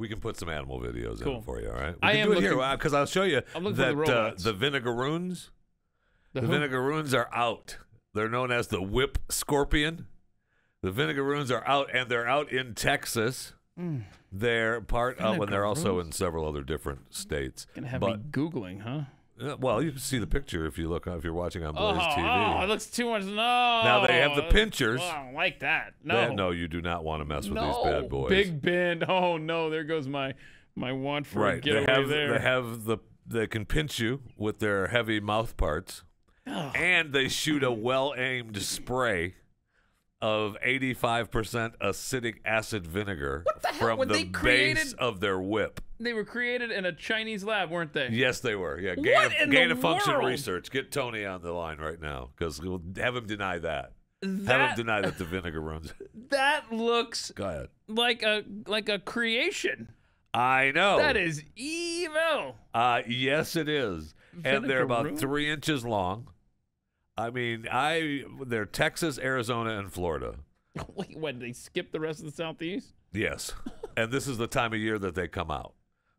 We can put some animal videos in for you, all right? We can do it here, because I'll show you that the vinegaroons, the vinegaroons are out. They're known as the Whip Scorpion. The vinegaroons are out, and they're out in Texas. Mm. They're part of, and they're also in several other different states. Gonna have me Googling, huh? Well, you can see the picture if you look, if you're watching on Blaze TV. Oh, it looks too much. No. Now they have the pinchers. Oh, I don't like that. No. No, you do not want to mess with these bad boys. Big Bend. Oh no, there goes my want for a getaway there. They have they can pinch you with their heavy mouth parts, and they shoot a well-aimed spray of 85% acetic acid vinegar from the base of their whip. They were created in a Chinese lab, weren't they? Yes, they were. Yeah, gain of function research. Get Tony on the line right now, because we'll have him deny that. Have him deny that the vinegaroons. That looks like a creation. I know. That is evil. Yes, it is. And they're about 3 inches long. I mean, they're Texas, Arizona, and Florida. Wait, when they skip the rest of the Southeast? Yes, and this is the time of year that they come out.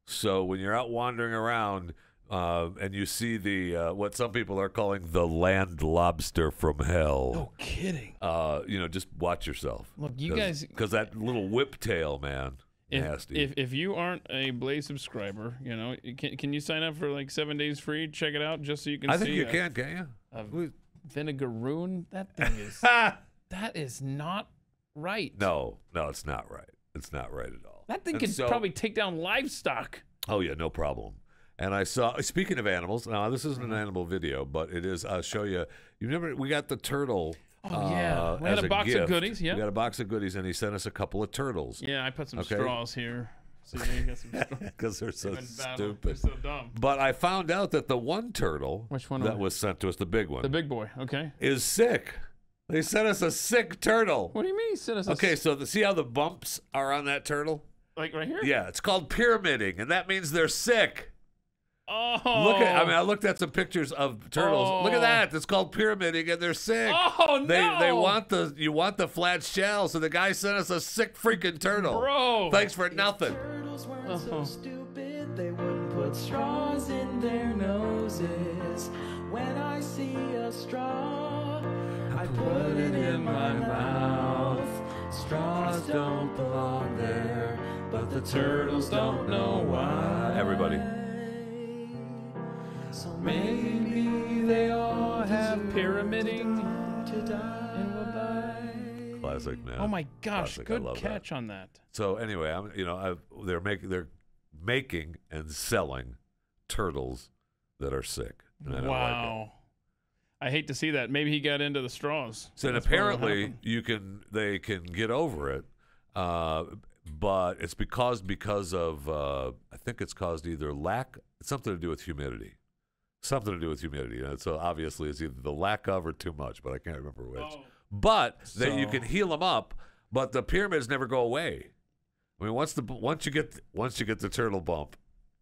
So when you're out wandering around and you see the what some people are calling the land lobster from hell. No kidding. You know, just watch yourself. Look, you guys, because that little whip tail, man, nasty. If you aren't a Blaze subscriber, you know, can you sign up for like 7 days free? Check it out just so you can. I think you can you? Vinegaroon. That thing is. That is not right. No, it's not right. It's not right at all. That thing could probably take down livestock. Oh yeah, no problem. And I saw, speaking of animals, now this isn't an animal video, but it is. I'll show you. We got the turtle. Oh yeah, we had a box of goodies. Yeah, we got a box of goodies, and he sent us a couple of turtles. Yeah, I put some straws here. So you got some straws because they're so stupid. They're so dumb. But I found out that the one turtle, that was sent to us, the big one, the big boy, is sick. They sent us a sick turtle. What do you mean he sent us a sick turtle? Okay, so see how the bumps are on that turtle? Like right here? Yeah, it's called pyramiding, and that means they're sick. Oh. Look at, I mean, I looked at some pictures of turtles. Oh. Look at that. It's called pyramiding, and they're sick. Oh, no. They want you want the flat shell, so the guy sent us a sick freaking turtle. Bro. Thanks for nothing. If turtles weren't so stupid, they wouldn't put straws in their noses. When I see a straw, I put it in my mouth. Straws don't belong there, but the turtles don't know why. Everybody. So maybe they all have pyramiding to die and will die. Classic, man. Oh my gosh, good catch on that. So anyway, they're making and selling turtles that are sick. And I don't like it. I hate to see that. Maybe he got into the straws. So apparently they can get over it, but it's because of I think it's caused either something to do with humidity, and so obviously it's either the lack of or too much, but I can't remember which. Oh. But that you can heal them up, but the pyramids never go away. I mean, once you get the turtle bump.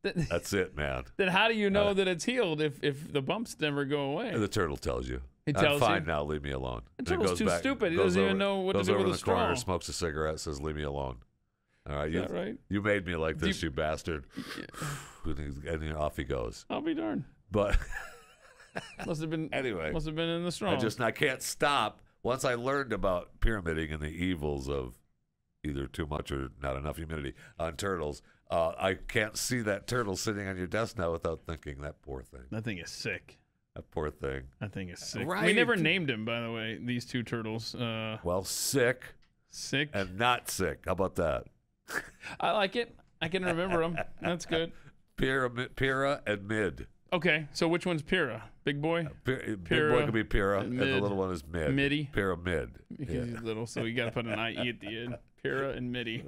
That's it, man. Then how do you know that it's healed if the bumps never go away? The turtle tells you. It tells I'm fine now, leave me alone. The turtle's too stupid. He doesn't even know what to do with the straw. Goes over in the corner, smokes a cigarette, says, leave me alone. All right, is that right? You made me like this, you bastard. Yeah. And off he goes. I'll be darned. But must have been in the straw. I can't stop. Once I learned about pyramiding and the evils of either too much or not enough humidity on turtles, I can't see that turtle sitting on your desk now without thinking, that poor thing. That thing is sick. That poor thing. That thing is sick. Right. We never named him, by the way, these two turtles. Well, sick. Sick. And not sick. How about that? I like it. I can remember them. That's good. Pira and Mid. Okay, so which one's Pira? Big boy? Big boy could be Pira, and the little one is Mid. Middy. Pira Mid. Because he's little, so you got to put an I-E at the end. Pira and Middy.